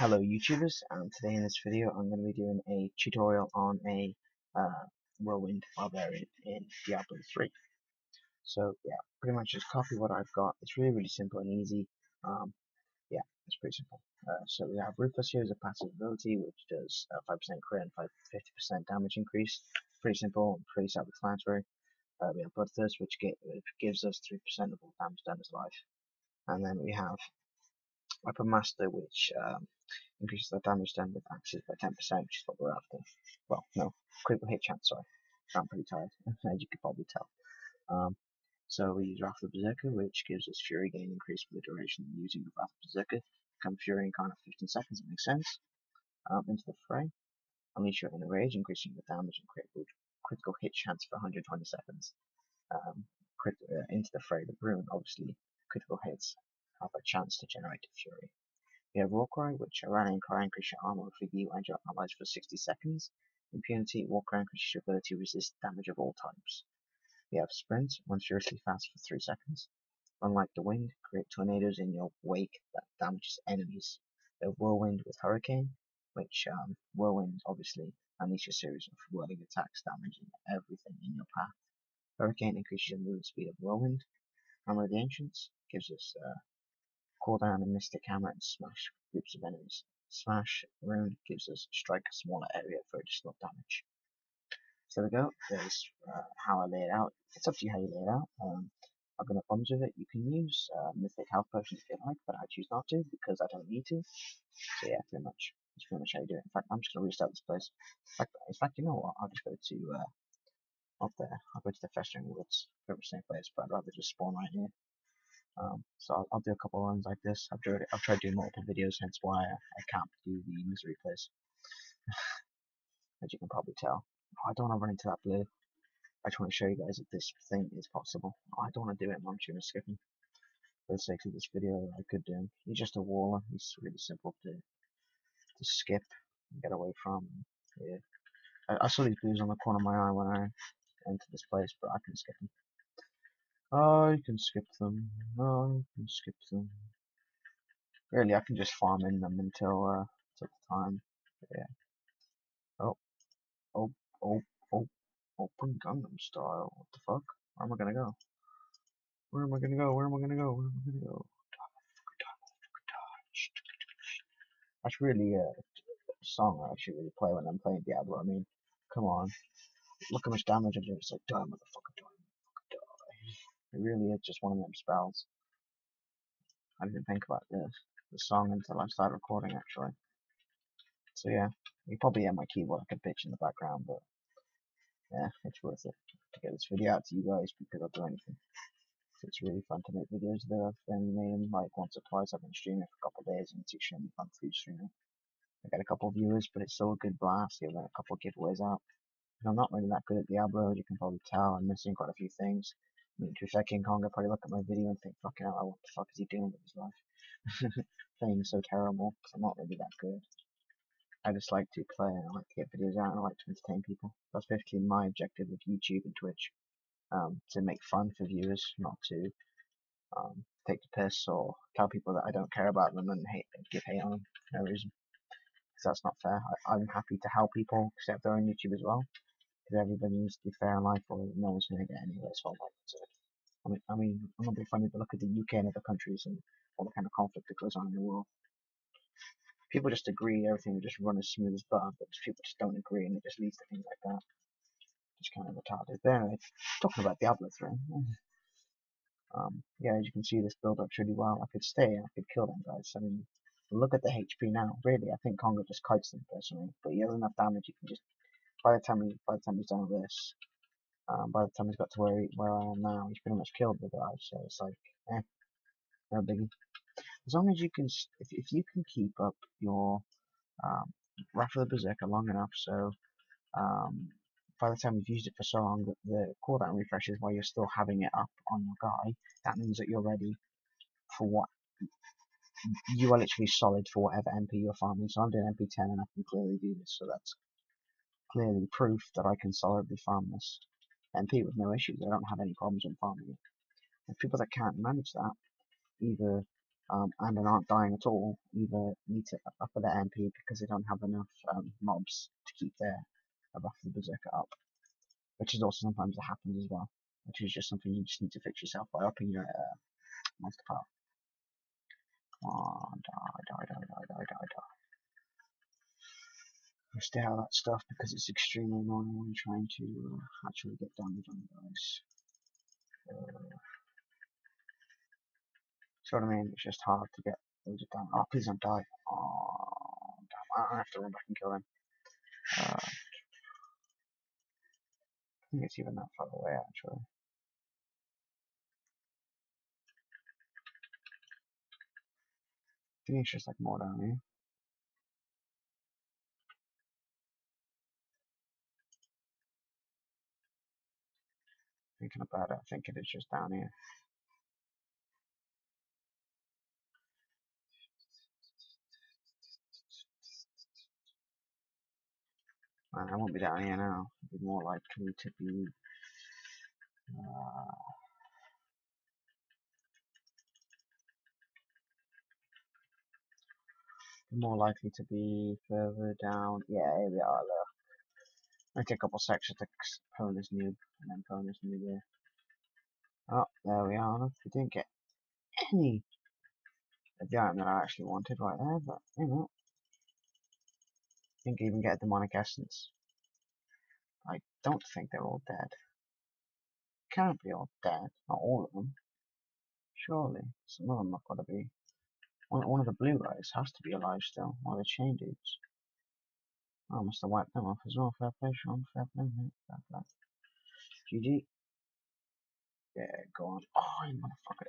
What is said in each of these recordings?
Hello YouTubers, and today in this video I'm going to be doing a tutorial on a Whirlwind Barbarian in Diablo 3. So yeah, pretty much just copy what I've got. It's really simple and easy. Yeah, it's pretty simple. So we have Ruthless here as a passive ability which does 5% crit and 50% damage increase. Pretty simple and pretty self-explanatory. We have Bloodthirst which gives us 3% of all damage done as life. And then we have Weapon Master which increases the damage done with axes by 10%, which is what we're after. Well, no, critical hit chance, sorry. I'm pretty tired, as you could probably tell. So we use Wrath of the Berserker, which gives us Fury gain increased for the duration of using the Wrath of the Berserker. Become Fury incarnate 15 seconds, it makes sense. Into the fray. Unleash your inner rage, increasing the damage and critical hit chance for 120 seconds. Into the fray, the Bruin, obviously, critical hits have a chance to generate Fury. We have War Cry, which are rally and cry, increase your armor for you and your allies for 60 seconds. Impunity, War Cry increases your ability to resist damage of all types. We have Sprint, run furiously fast for 3 seconds. Unlike the wind, create tornadoes in your wake that damages enemies. We have Whirlwind with Hurricane, which Whirlwind obviously unleashes a series of whirling attacks damaging everything in your path. Hurricane increases your movement speed of Whirlwind. Hammer of the Ancients gives us call down a mystic hammer and smash groups of enemies. Smash rune gives us strike a smaller area for additional damage. So there we go, there's how I lay it out. It's up to you how you lay it out. I've got no problems with it. You can use mythic health potions if you like, but I choose not to because I don't need to. So yeah, pretty much. That's pretty much how you do it. In fact, I'm just going to restart this place. In fact, you know what, I'll just go to, up there, I'll go to the festering woods. Pretty much the same place, but I'd rather just spawn right here. So I'll do a couple of runs like this. I've tried doing multiple videos, hence why I can't do the misery place. As you can probably tell. Oh, I don't want to run into that blue. I just want to show you guys that this thing is possible. Oh, I don't want to do it, I'm just skipping. For the sake of this video, I could do him. He's just a waller. He's really simple to skip and get away from. Yeah, I saw these blues on the corner of my eye when I entered this place, but I can skip them. I can skip them. Really, I can just farm in them until the time. Yeah. Oh! Open Gangnam Style. What the fuck? Where am I gonna go? That's really a song I actually really play when I'm playing Diablo. I mean, come on. Look how much damage I do. It's like die, motherfucker, die. It really is just one of them spells. I didn't think about the song until I started recording, actually. So yeah, you probably hear my keyboard like a bitch in the background, but yeah, it's worth it to get this video out to you guys because I'll do anything. So it's really fun to make videos that I've only made like once or twice. I've been streaming for a couple of days and it's extremely fun to be streaming. I got a couple of viewers, but it's still a good blast. I've got a couple of giveaways out. And I'm not really that good at Diablo, as you can probably tell. I'm missing quite a few things. I mean, to be fair, King Kong, I probably look at my video and think, fucking hell, what the fuck is he doing with his life? Playing so terrible, because I'm not really that good. I just like to play, and I like to get videos out, and I like to entertain people. That's basically my objective with YouTube and Twitch, to make fun for viewers, not to take the piss or tell people that I don't care about them and give hate on them for no reason. Because that's not fair. I'm happy to help people, except their own YouTube as well. Everybody needs to be fair in life, or no one's going to get anywhere. So I mean, I'm not being funny, but look at the UK and other countries and all the kind of conflict that goes on in the world. People just agree, everything will just run as smooth as butter, but people just don't agree, and it just leads to things like that. Just kind of retarded. But anyway, talking about Diablo 3. Yeah, as you can see, this build up's really well. I could stay, I could kill them guys. I mean, look at the HP now. Really, I think Konga just kites them personally, but he has enough damage. You can just By the time he's done with this, by the time he's got to where I am now, he's pretty much killed the guy. So it's like, eh, no biggie. As long as you can, if you can keep up your Wrath of the Berserker long enough, so by the time you've used it for so long that the cooldown refreshes while you're still having it up on your guy, that means that you're ready for what you are literally solid for whatever MP you're farming. So I'm doing MP10, and I can clearly do this. So that's clearly proof that I can solidly farm this MP with no issues. I don't have any problems in farming it. And people that can't manage that, either and are not dying at all, either need to up their MP because they don't have enough mobs to keep their Wrath of the Berserker up, which is also sometimes that happens as well, which is just something you just need to fix yourself by upping your monster power. Oh, die. I stay out of that stuff because it's extremely annoying when you're trying to actually get damage on the guys. So what I mean, it's just hard to get those down. Oh, please don't die. Oh, damn, I have to run back and kill him. I think it's even that far away actually. I think it's just like more down here. Thinking about it, I think it is just down here. Man, I won't be down here now. I'd be more likely to be further down. Yeah, here we are though. I take a couple sections to pwn this noob, and then pwn this noob there. Oh, there we are. We didn't get any of the item that I actually wanted right there, but you know. Didn't even get a demonic essence. I don't think they're all dead. Can't be all dead, not all of them. Surely, some of them have got to be. One of the blue guys has to be alive still, one of the chain dudes. I must have wiped them off as well. Fair play, Sean. Fair play, mate. Fair play. GG. Yeah, go on. Oh, you motherfucker.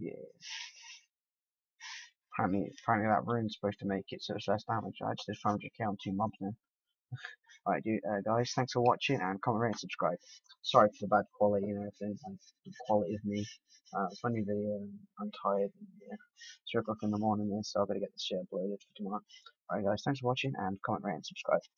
Yes. Apparently that rune's supposed to make it so it's less damage. I just did 500k on 2 mobs now. Alright, guys, thanks for watching, and comment, rate, and subscribe. Sorry for the bad quality and everything, and the quality of me. It's funny video, I'm tired, and, yeah, it's 3 o'clock in the morning, so I've got to get this shit uploaded for tomorrow. Alright, guys, thanks for watching, and comment, rate, and subscribe.